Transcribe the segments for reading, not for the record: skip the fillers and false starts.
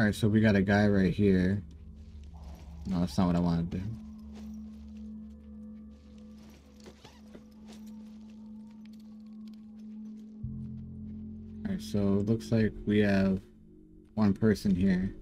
Alright, so we got a guy right here. No, that's not what I wanted to do. Alright, so it looks like we have one person here.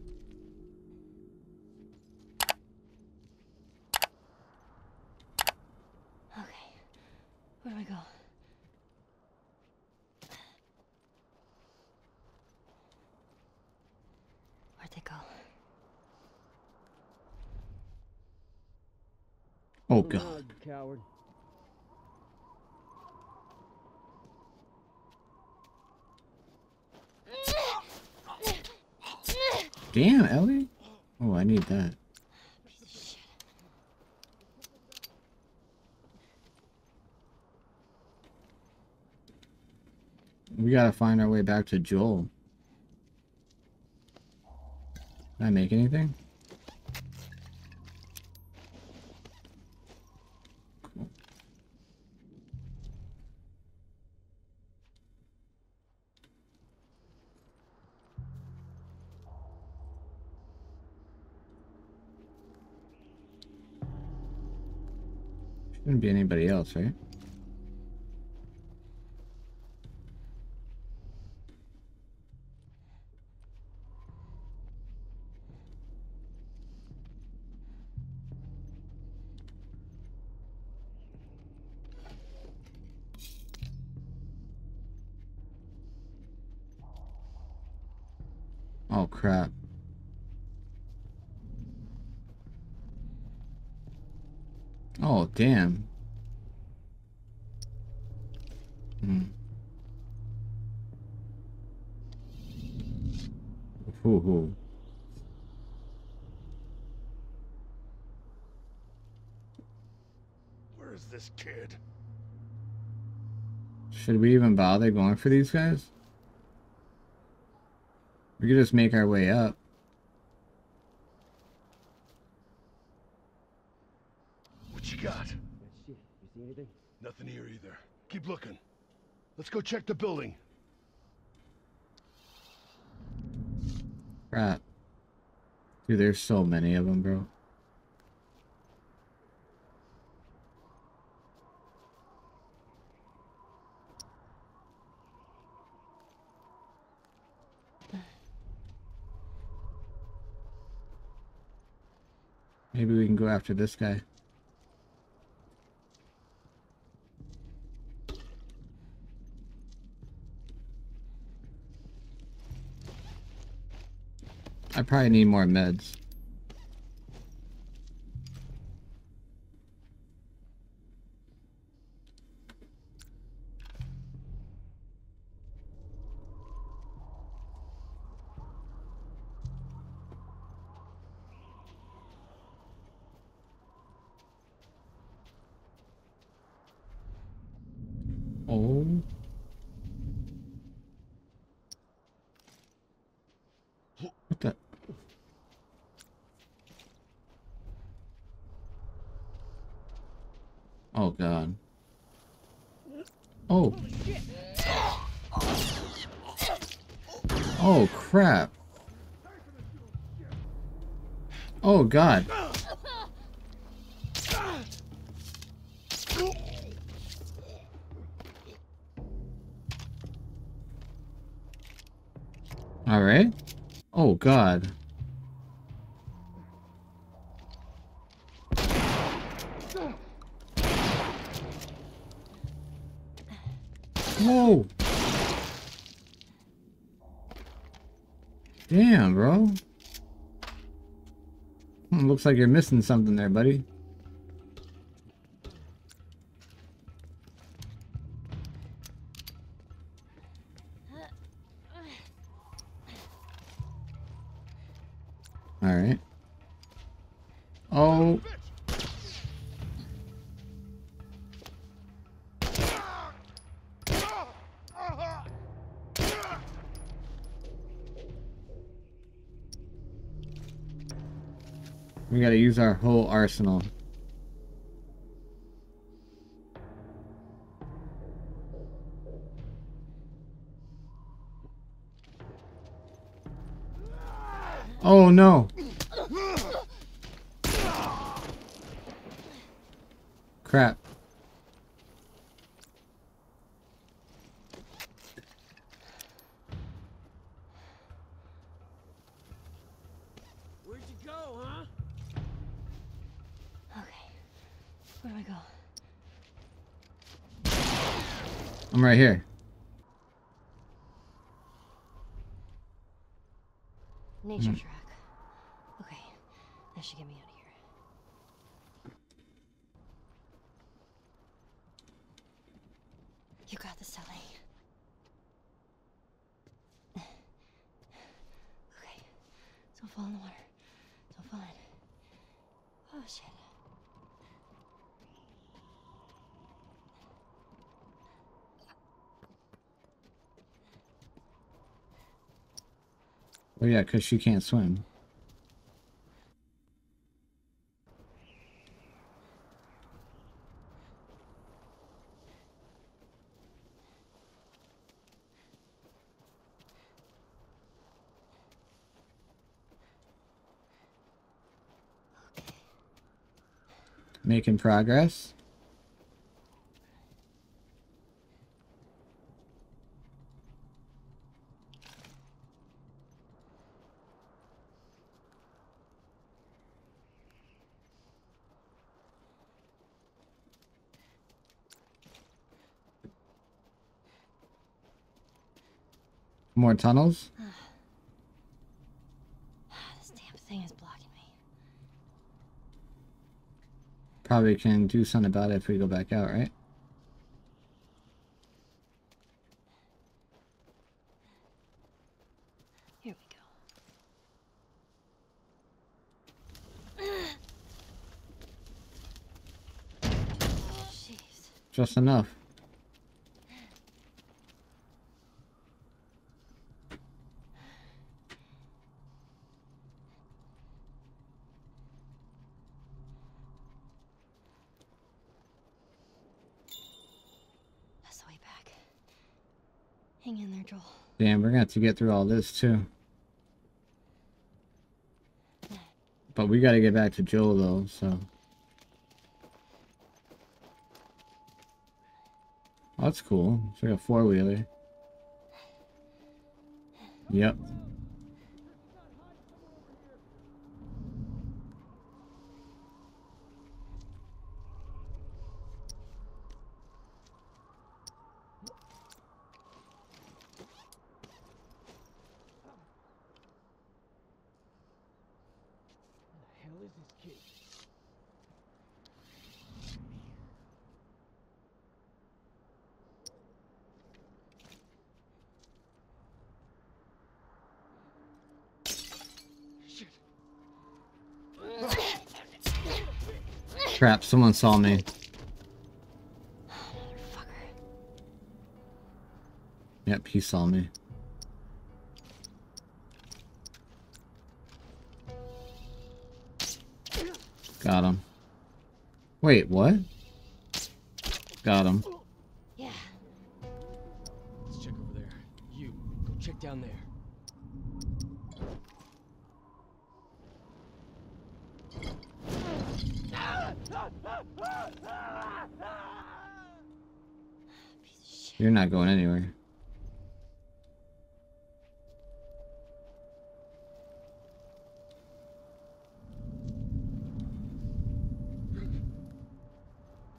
Oh God! Coward. Damn, Ellie! Oh, I need that. Piece of shit. We gotta find our way back to Joel. Did I make anything? Shouldn't be anybody else, right? Oh crap. Oh, damn. Ooh. Where is this kid? Should we even bother going for these guys? We could just make our way up. Nothing here either. Keep looking. Let's go check the building. Crap. Dude, there's so many of them, bro. Maybe we can go after this guy. I probably need more meds. Oh. What the? Oh God. Oh. Oh crap. Oh God. All right. Oh God. Whoa! Damn, bro. Looks like you're missing something there, buddy. All right. Oh. We gotta use our whole arsenal. Oh no. Crap. Where'd you go, huh? Okay. Where do I go? I'm right here. Nature track. Okay. That should get me out of here. You got this, Ellie. Okay. Don't fall in the water. Don't fall in. Oh, shit. Well, yeah, because she can't swim. Making progress. More tunnels. This damn thing is blocking me. Probably can do something about it if we go back out, right? Here we go. Jeez. Just enough. Hang in there, Joel. Damn, we're gonna have to get through all this too. But we gotta get back to Joel though, so. Oh, that's cool. It's like a four-wheeler. Yep. Crap, someone saw me. Oh, motherfucker. Yep, he saw me. Got him. Wait, what? Got him. Yeah. Let's check over there. You, go check down there. You're not going anywhere.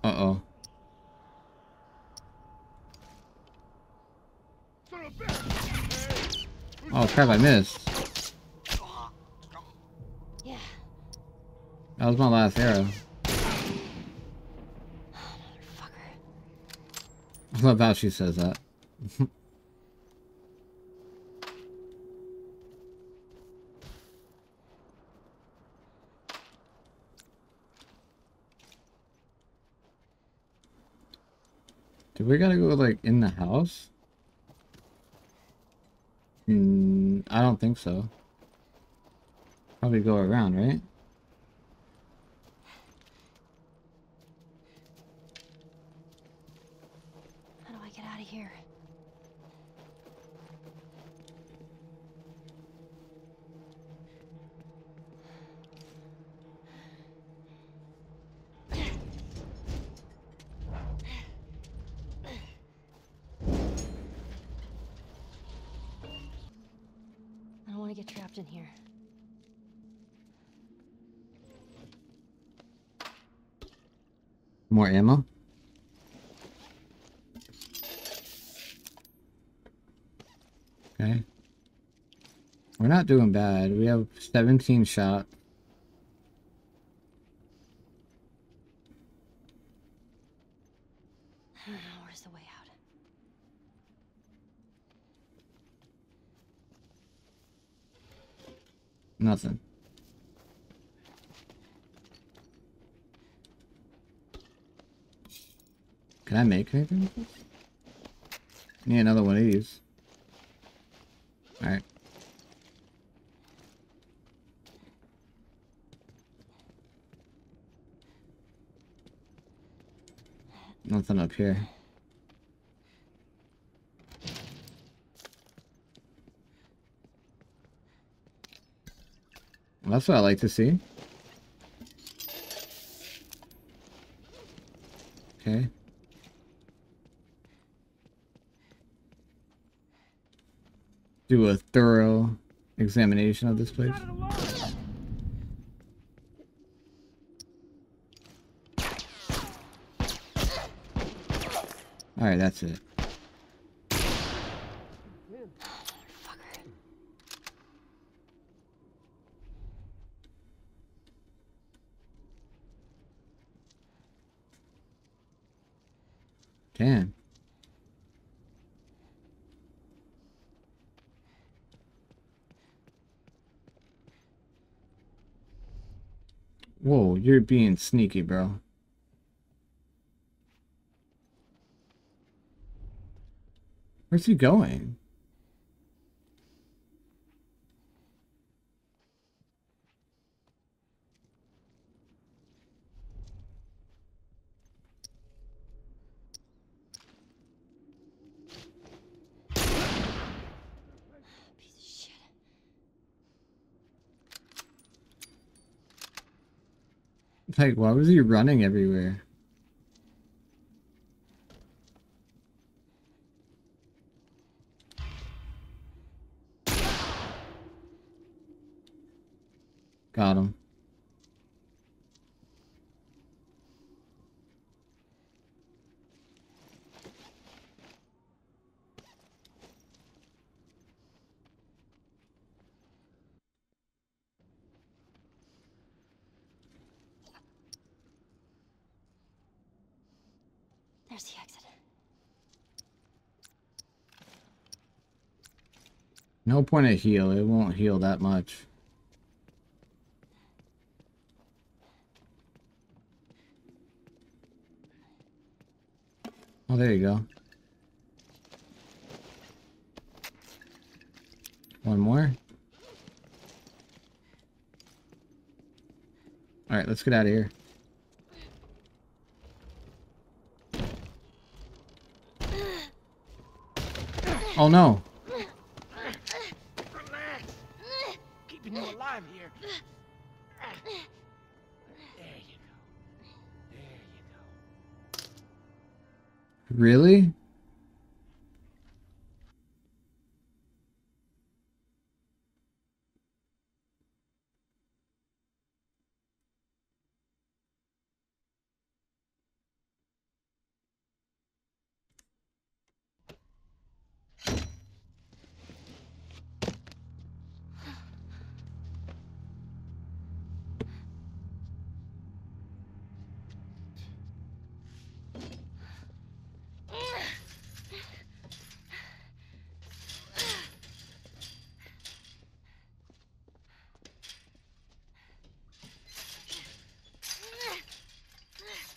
Uh-oh. Oh crap, I missed. That was my last arrow. I love how she says that. Do we gotta go like in the house? I don't think so. Probably go around, right? want to get trapped in here. More ammo? Okay. We're not doing bad. We have 17 shot. I don't know, where's the way out? Nothing. Can I make anything with this? Need another one of these. Alright. Nothing up here. Well, that's what I like to see. Okay. Do a thorough examination of this place. Alright, that's it. Damn. Whoa, you're being sneaky, bro. Where's he going? Like, why was he running everywhere? Got him. There's the exit. No point of heal. It won't heal that much. Oh, there you go. One more. All right, let's get out of here. Oh no. Relax. Keeping you alive here. There you go. There you go. Really?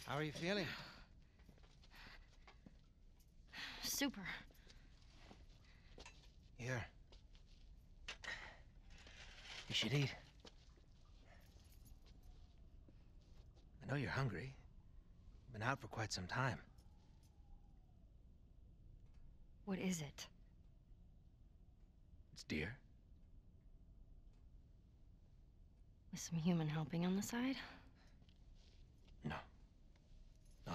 How are you feeling? Super. Here. You should eat. I know you're hungry. Been out for quite some time. What is it? It's deer. With some human helping on the side? No. No,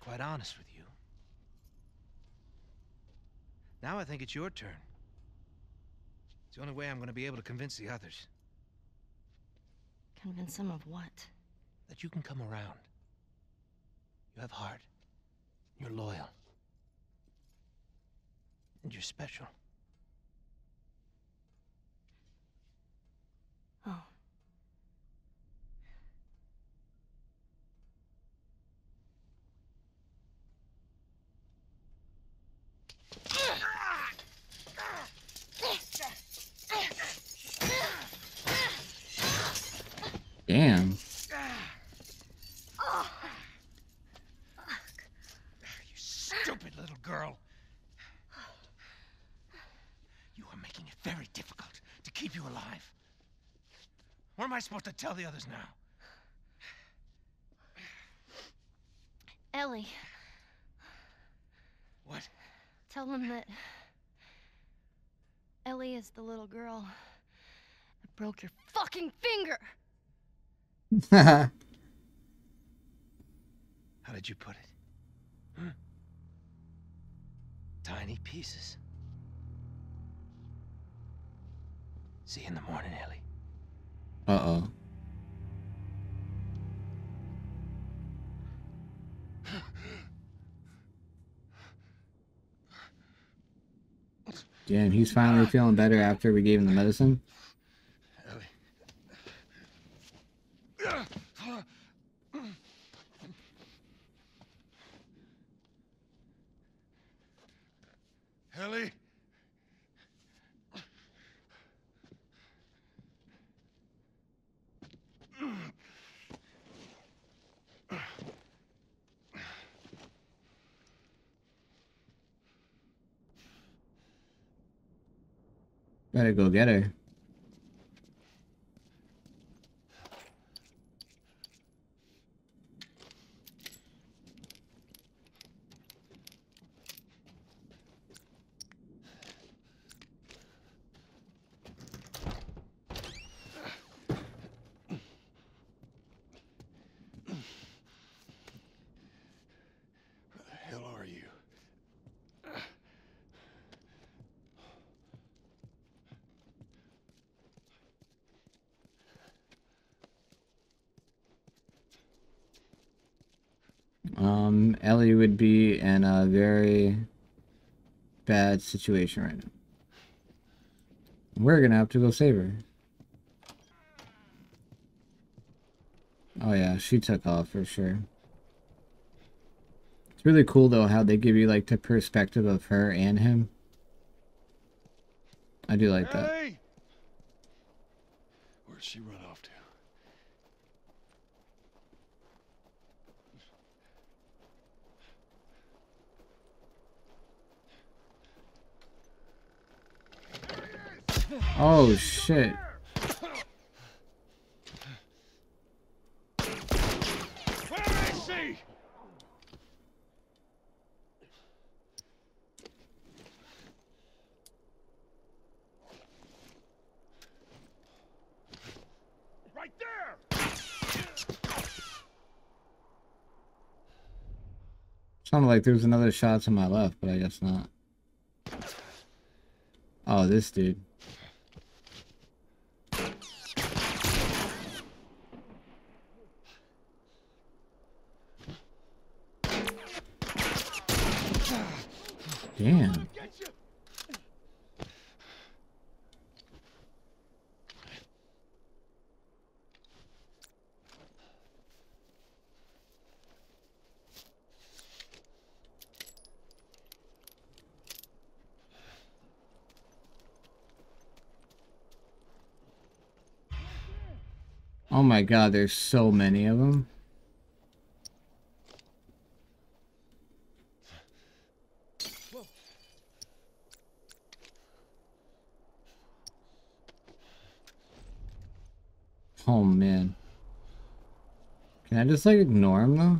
quite honest with you. Now I think it's your turn. It's the only way I'm going to be able to convince the others. Convince them of what? That you can come around. You have heart. You're loyal. And you're special. Oh. Damn. You stupid little girl. You are making it very difficult to keep you alive. What am I supposed to tell the others now? Ellie. What? Tell them that Ellie is the little girl that broke your fucking finger. How did you put it? Hmm? Tiny pieces. See you in the morning, Ellie. Uh-oh. Damn, he's finally feeling better after we gave him the medicine. Ellie? Better go get her. Ellie would be in a very bad situation right now. We're gonna have to go save her. Oh yeah, she took off for sure. It's really cool though how they give you like the perspective of her and him. I do like that. Hey! Where's she run off to? Oh shit. Where is she? Right there. Sounded like there was another shot to my left, but I guess not. Oh, this dude. Damn. Oh my god, there's so many of them. Oh man. Can I just like ignore him though?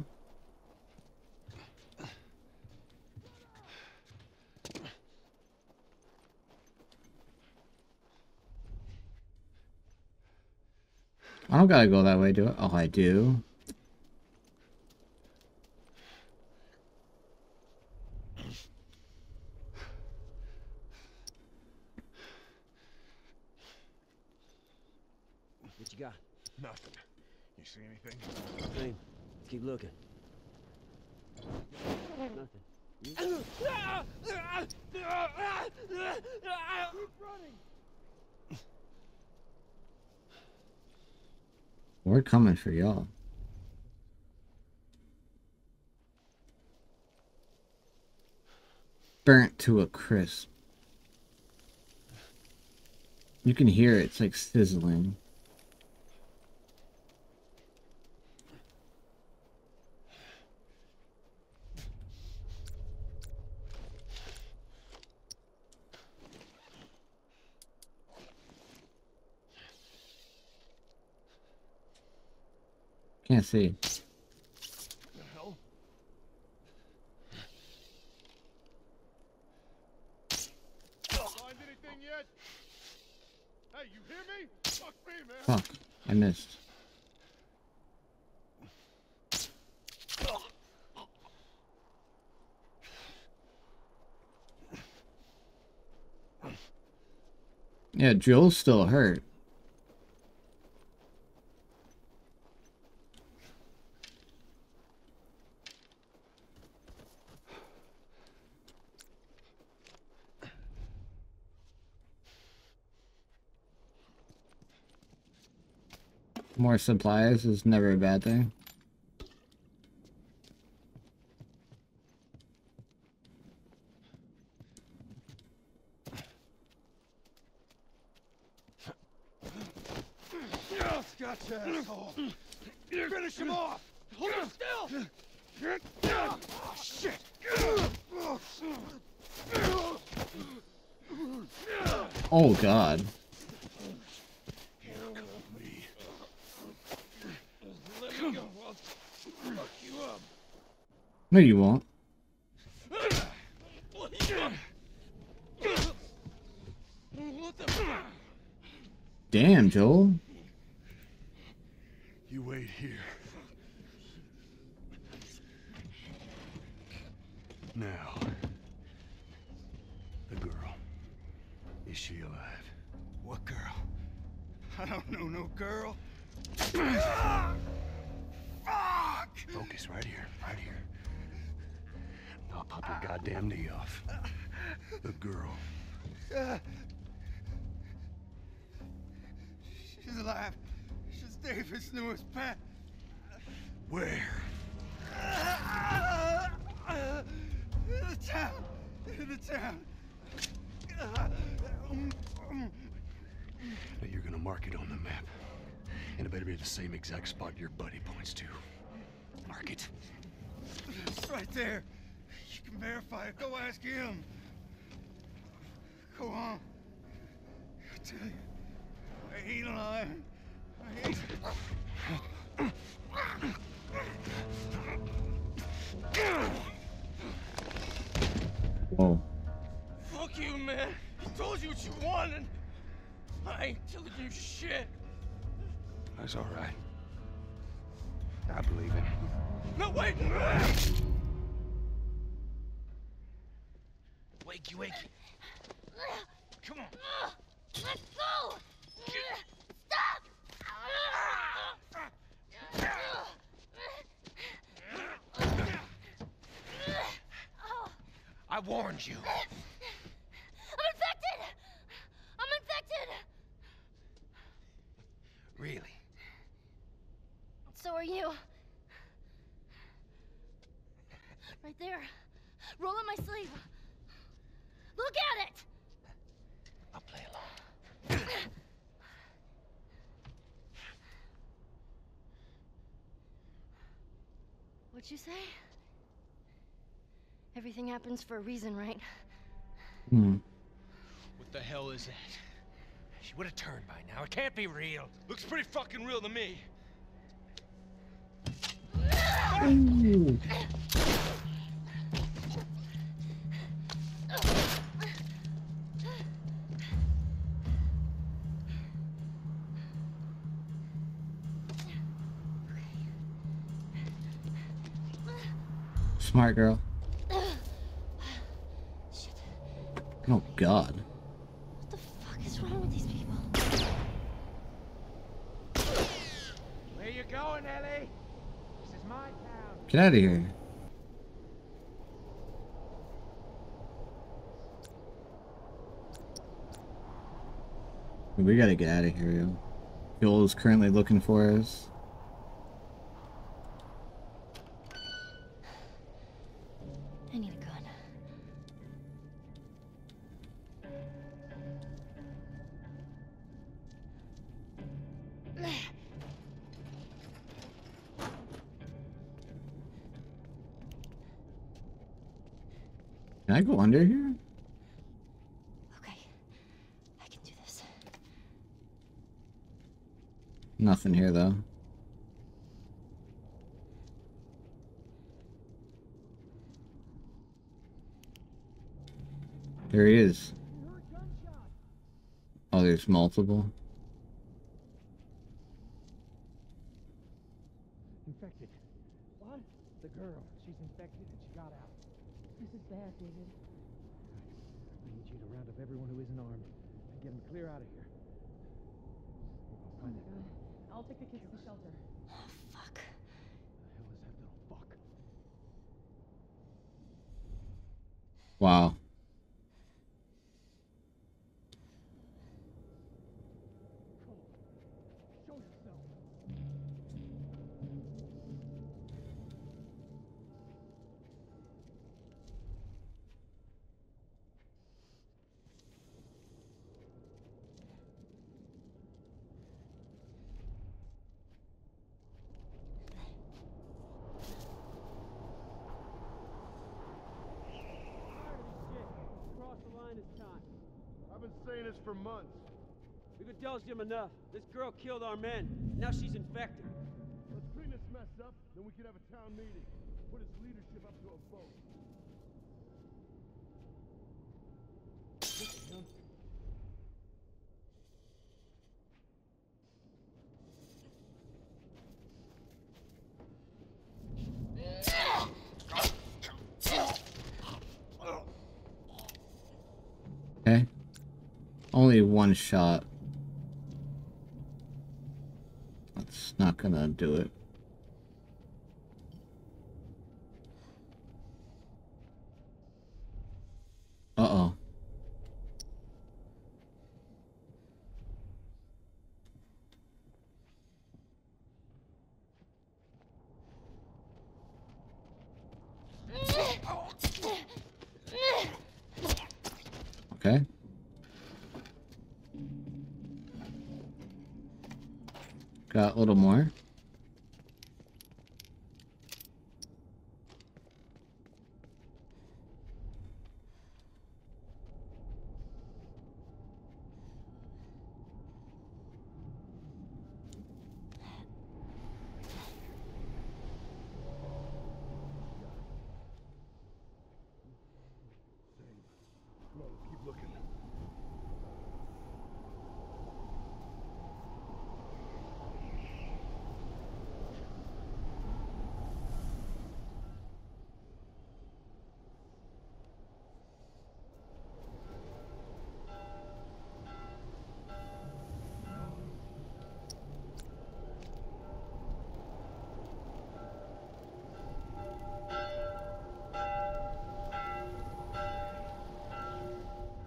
I don't gotta go that way, do I? Oh, I do. What you got? Nothing. You see anything? Same. Let's keep looking. Nothing. Keep running. We're coming for y'all. Burnt to a crisp. You can hear it, it's like sizzling. Can't see. The hell? Find anything yet? Hey, you hear me? Fuck me, man. Fuck, I missed. Yeah, Joel's still hurt. More supplies is never a bad thing. Gotcha, asshole. Finish him off. Hold him still. Oh, shit. Oh god. No, you won't. Damn, Joel. You wait here. Now, the girl. Is she alive? What girl? I don't know no girl. Focus right here, right here. I'll pop your goddamn knee off. The girl. She's alive. She's David's newest pet. Where? In the town. Now you're gonna mark it on the map. And it better be the same exact spot your buddy points to. Mark it. It's right there. You can verify it. Go ask him. Go on. I tell you, I ain't lying. I ain't. Whoa. Fuck you, man. I told you what you wanted. I ain't telling you shit. That's all right. I believe it. No, wait! Wakey, wakey. Come on. Let's go! Stop! I warned you. I'm infected! Really? So are you. Right there. Roll up my sleeve. Look at it! I'll play along. What'd you say? Everything happens for a reason, right? Hmm. What the hell is that? She would have turned by now. It can't be real. Looks pretty fucking real to me. Ooh. Smart girl. Shit. Oh God. What the fuck is wrong with these people? Where you going, Ellie? This is my town. Get out of here. We gotta get out of here, yo. Joel is currently looking for us. Can I go under here? Okay. I can do this. Nothing here, though. There he is. Oh, there's multiple. Infected. What? The girl. She's infected and she got out. This is bad, David. I need you to round up everyone who isn't armed and get them clear out of here. Oh my God. I'll take the kids to shelter. Oh, fuck. The hell is that little fuck? Wow. For months. We've been telling him enough. This girl killed our men. Now she's infected. Let's clean this mess up, then we can have a town meeting. Put his leadership up to a vote. Only one shot. That's not gonna do it. Uh-oh. Okay. Got a little more.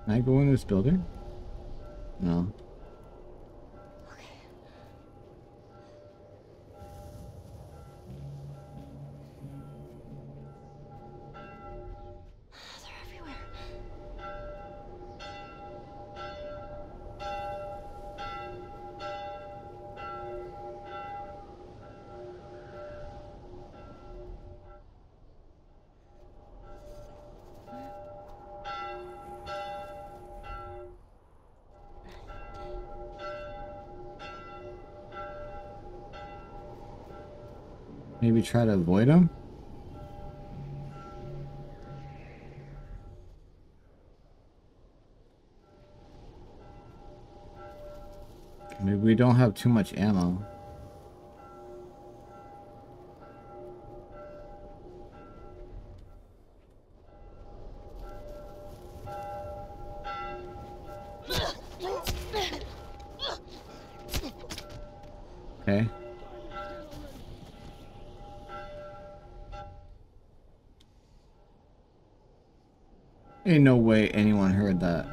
Can I go in this building? No. Okay. They're everywhere. Maybe try to avoid him? Maybe we don't have too much ammo. Okay. Ain't no way anyone heard that.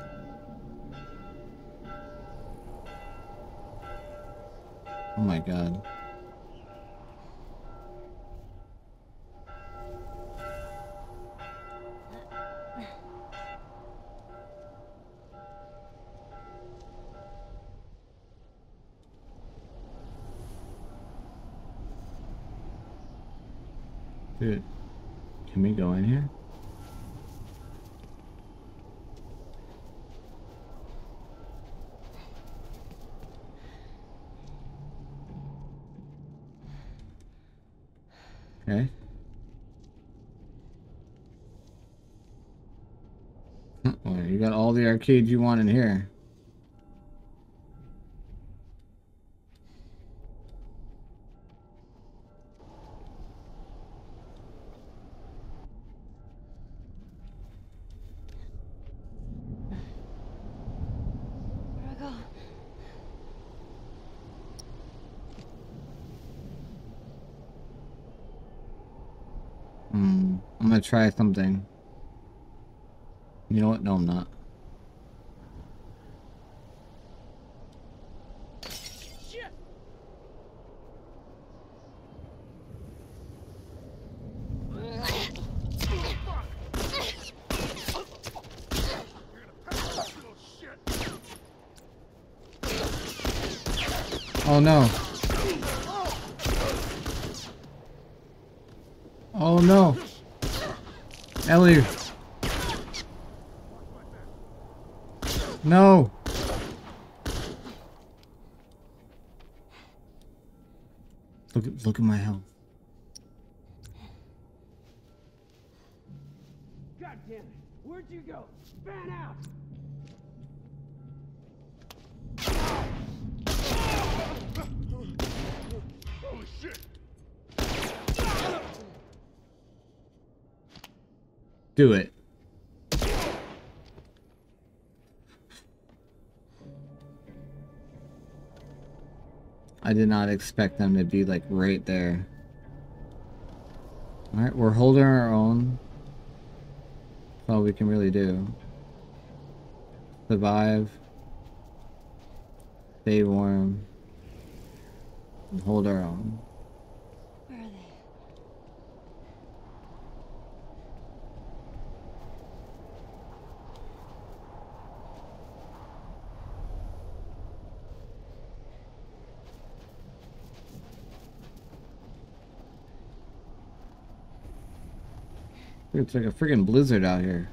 Oh my god. Dude, can we go in here? Okay. Well, you got all the arcade you want in here. I'm gonna try something. You know what? No, I'm not. Shit. Oh no. Oh no. Ellie. No. Look at my health. God damn it. Where'd you go? Fan out. Holy shit. Do it. I did not expect them to be like right there. Alright, we're holding our own. That's all we can really do. Survive. Stay warm. And hold our own. It's like a freaking blizzard out here.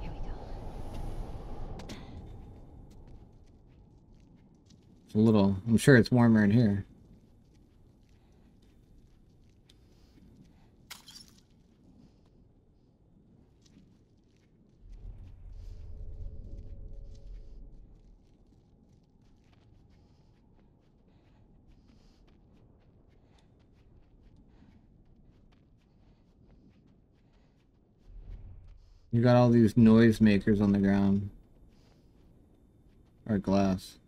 Here we go. It's a little, I'm sure it's warmer in here. You got all these noise makers on the ground. Or glass.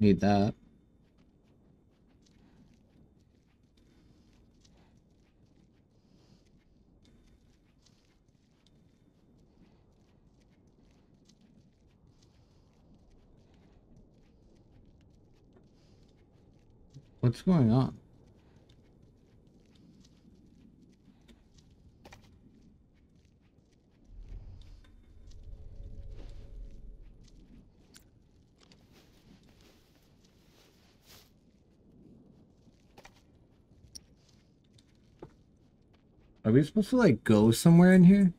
Need that. What's going on? Are we supposed to, like, go somewhere in here?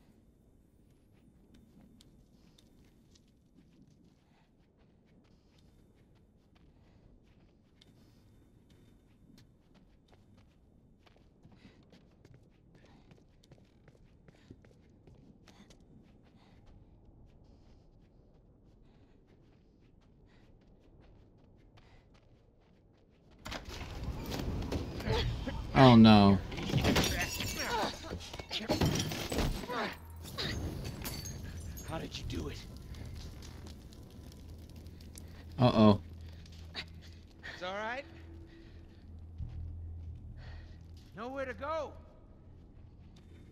Oh, no. Uh-oh. It's all right. Nowhere to go.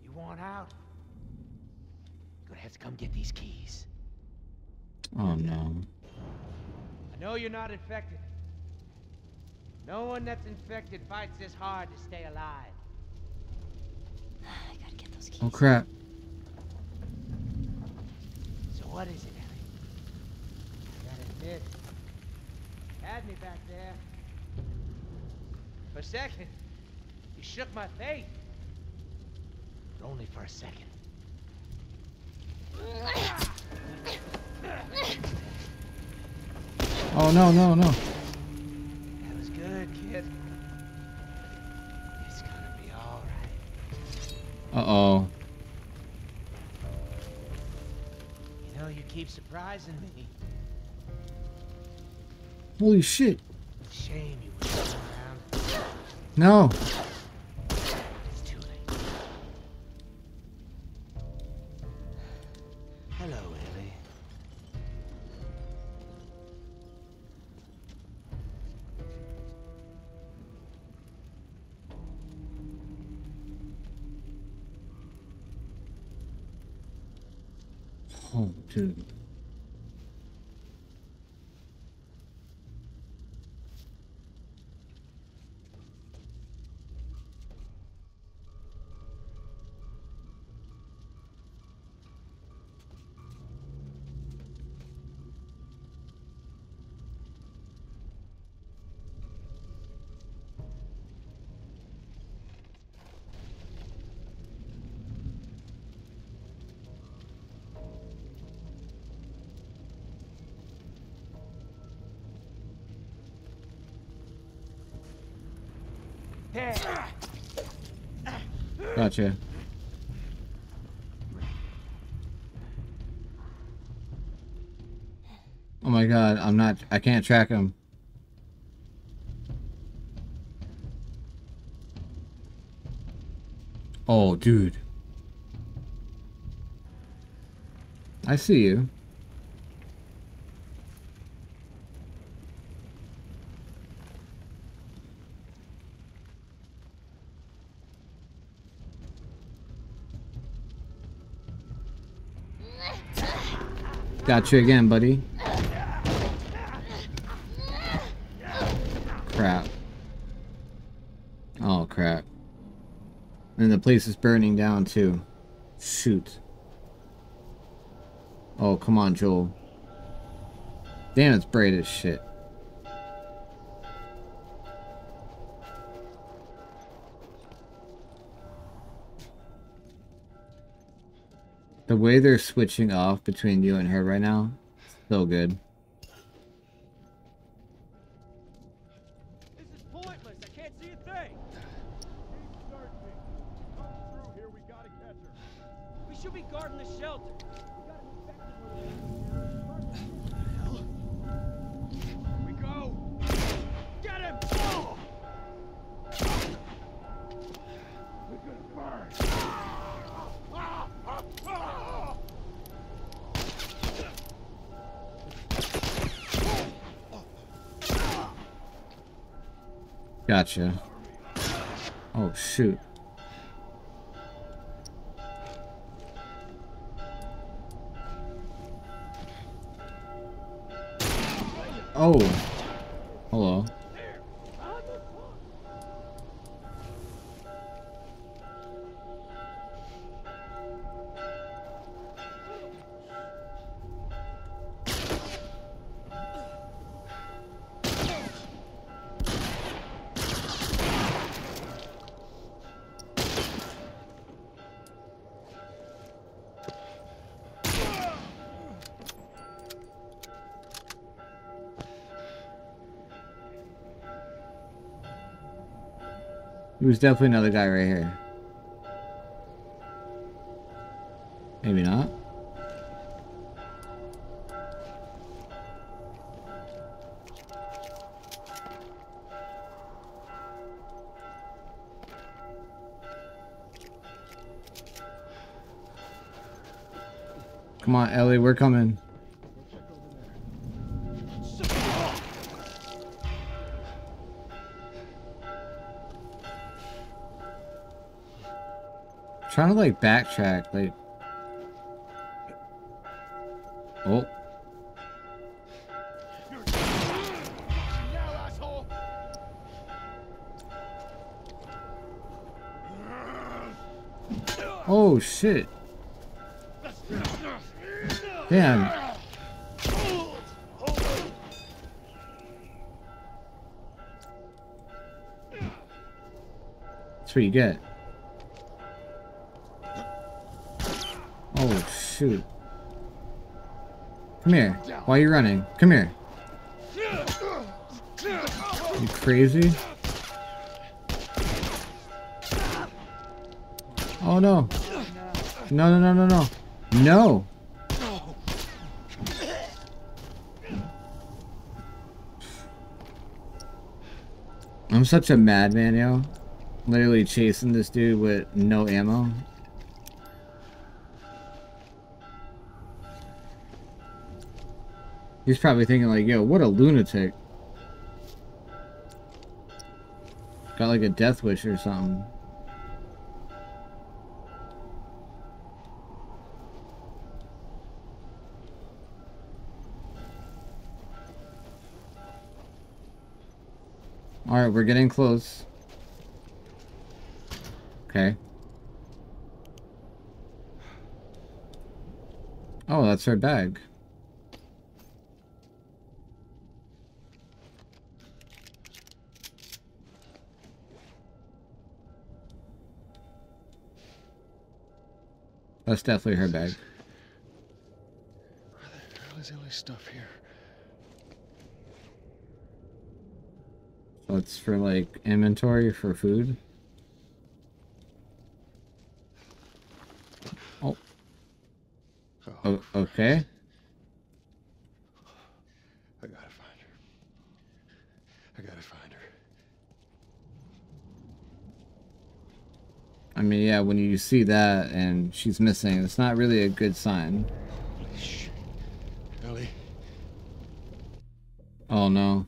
You want out? You're gonna have to come get these keys. Oh no. I know you're not infected. No one that's infected fights this hard to stay alive. I gotta get those keys. Oh crap. So what is it, Ellie? I gotta admit. Had me back there. For a second, you shook my faith. But only for a second. Oh no, no, no. That was good, kid. It's gonna be all right. Uh-oh. You know, you keep surprising me. Holy shit. Shame you were around. No. It's too late. Hello, Ellie. Oh, dude. Gotcha. Oh my god, I can't track him. Oh, dude. I see you. Got you again, buddy. Crap. Oh, crap. And the place is burning down, too. Shoot. Oh, come on, Joel. Damn, it's bright as shit. The way they're switching off between you and her right now, so good. This is pointless. I can't see a thing. Come through here. We gotta catch her. We should be guarding the shelter. We go. Get him. Oh. We're gonna burn. Gotcha. Oh, shoot. Oh. Hello. There was definitely another guy right here. Maybe not. Come on, Ellie, we're coming. I'm trying to like backtrack, like. Oh. Oh shit. Damn. That's what you get. Oh, shoot. Come here. Why are you running? Come here. You crazy? Oh, no. No, no, no, no, no. No! I'm such a madman, yo. Literally chasing this dude with no ammo. He's probably thinking like, yo, what a lunatic. Got like a death wish or something. Alright, we're getting close. Okay. Oh, that's our bag. That's definitely her bag. Where the hell is all this stuff here? That's for like inventory for food. Oh. Oh. Okay. I gotta find her. I gotta find her. I mean, yeah, when you see that and she's missing, it's not really a good sign. Holy shit. Ellie. Oh no.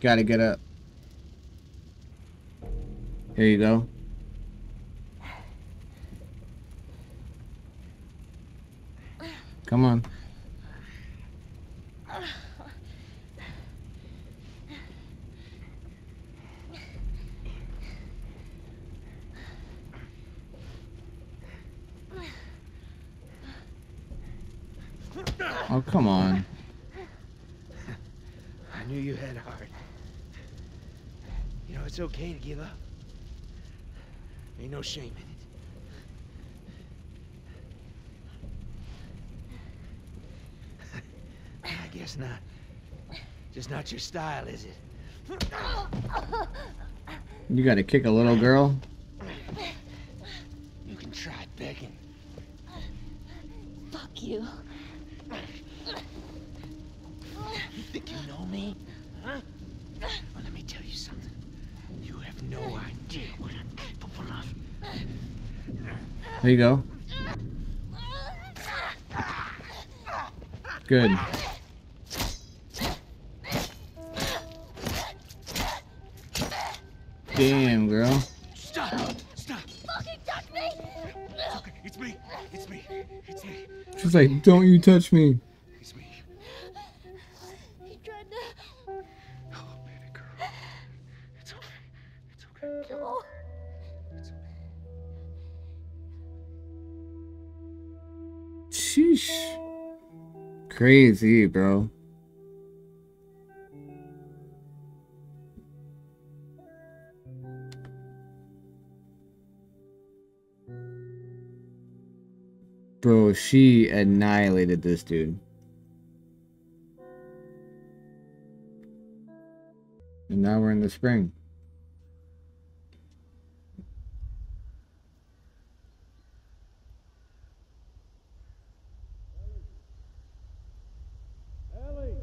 Gotta get up. Here you go. Come on. Oh, come on. I knew you had heart. You know, it's okay to give up. Ain't no shame in it. I guess not. Just not your style, is it? You gotta kick a little girl. You can try begging. Fuck you. You think you know me? Huh? Well, let me tell you something. You have no idea what I'm capable of. There you go. Good. Damn, girl. Stop! Stop! Fucking touch me! Okay, it's me. It's me. It's me. She's like, don't you touch me. It's me. He tried to... Oh, baby girl. It's okay. It's okay. Joel. It's okay. Sheesh. Crazy, bro. Bro, she annihilated this dude. And now we're in the spring. Ellie!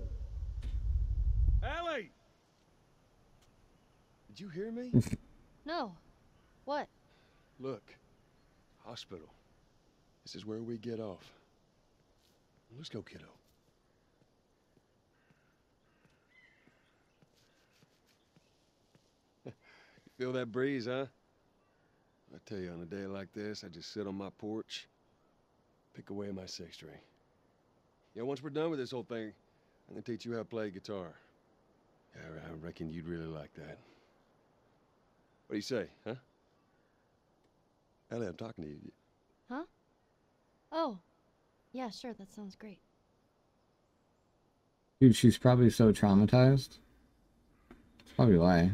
Ellie! Did you hear me? No. What? Look. Hospital. This is where we get off. Let's go, kiddo. Feel that breeze, huh? I tell you, on a day like this, I just sit on my porch, pick away my six string. Yeah, once we're done with this whole thing, I'm gonna teach you how to play guitar. Yeah, I reckon you'd really like that. What do you say, huh? Ellie, I'm talking to you. Huh? Oh, yeah, sure, that sounds great. Dude, she's probably so traumatized. That's probably why.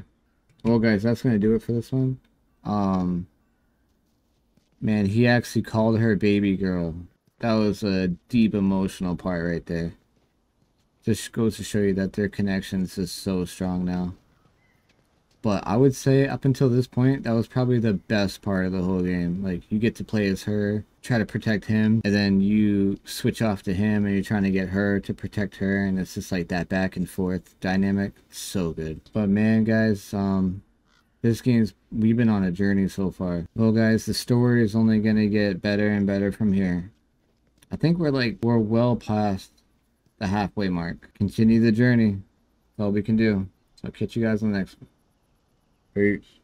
Well, guys, that's going to do it for this one. Man, he actually called her baby girl. That was a deep emotional part right there. Just goes to show you that their connection is just so strong now. But I would say up until this point, that was probably the best part of the whole game. Like, you get to play as her, try to protect him, and then you switch off to him and you're trying to get her to protect her, and it's just like that back and forth dynamic. So good. But man, guys, this game's, we've been on a journey so far. Well, guys, the story is only gonna get better and better from here. I think we're well past the halfway mark. Continue the journey. That's all we can do. So I'll catch you guys on the next one. Peace.